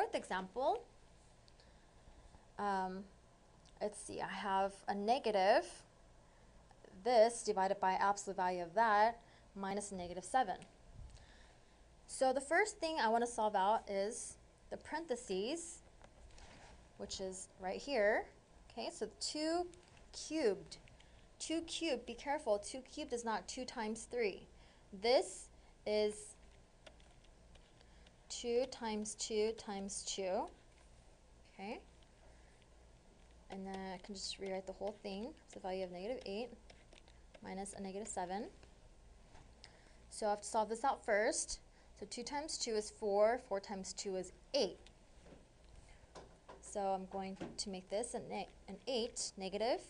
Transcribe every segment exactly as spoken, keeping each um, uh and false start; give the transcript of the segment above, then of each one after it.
fourth example, um, let's see, I have a negative, this divided by absolute value of that, minus negative seven. So the first thing I want to solve out is the parentheses, which is right here. Okay, so two cubed. two cubed, be careful, two cubed is not two times three. This is two times two times two. Okay. And then I can just rewrite the whole thing. So the value of negative eight minus a negative seven. So I have to solve this out first. So two times two is four, four times two is eight. So I'm going to make this an eight, an eight negative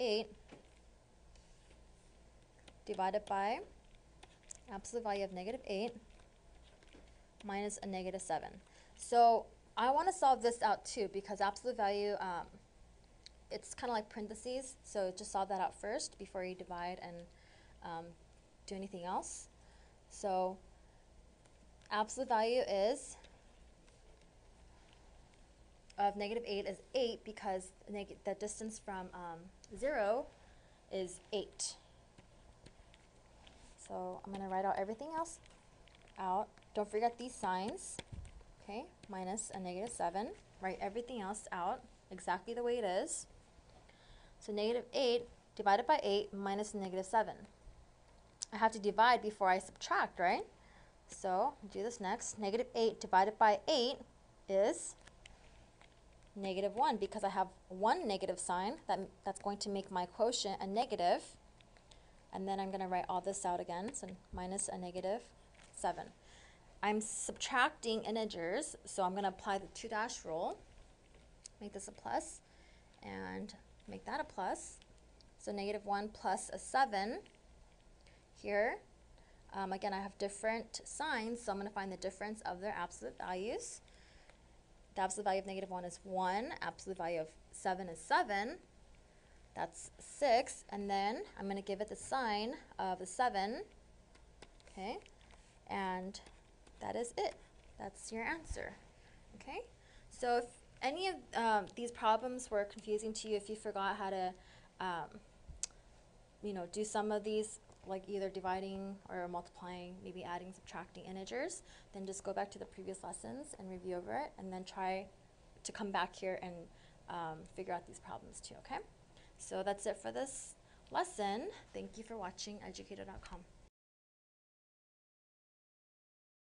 eight divided by absolute value of negative eight minus a negative seven. So I want to solve this out too, because absolute value, um, it's kind of like parentheses, so just solve that out first before you divide and um, do anything else. So absolute value is of negative eight is eight, because the distance from um, zero is eight. So I'm going to write out everything else out. Don't forget these signs. Okay, minus a negative seven. Write everything else out exactly the way it is. So negative eight divided by eight minus negative seven. I have to divide before I subtract, right? So do this next. Negative eight divided by eight is negative one, because I have one negative sign. That, that's going to make my quotient a negative. And then I'm going to write all this out again. So minus a negative seven. I'm subtracting integers, so I'm going to apply the two-dash rule, make this a plus, and make that a plus. So negative one plus a seven here. Um, again, I have different signs, so I'm going to find the difference of their absolute values. The absolute value of negative one is one, absolute value of seven is seven, that's six, and then I'm going to give it the sign of the seven, okay, and that is it. That's your answer. Okay? So if any of um, these problems were confusing to you, if you forgot how to um, you know, do some of these, like either dividing or multiplying, maybe adding, subtracting integers, then just go back to the previous lessons and review over it, and then try to come back here and um, figure out these problems too, okay? So that's it for this lesson. Thank you for watching Educator dot com.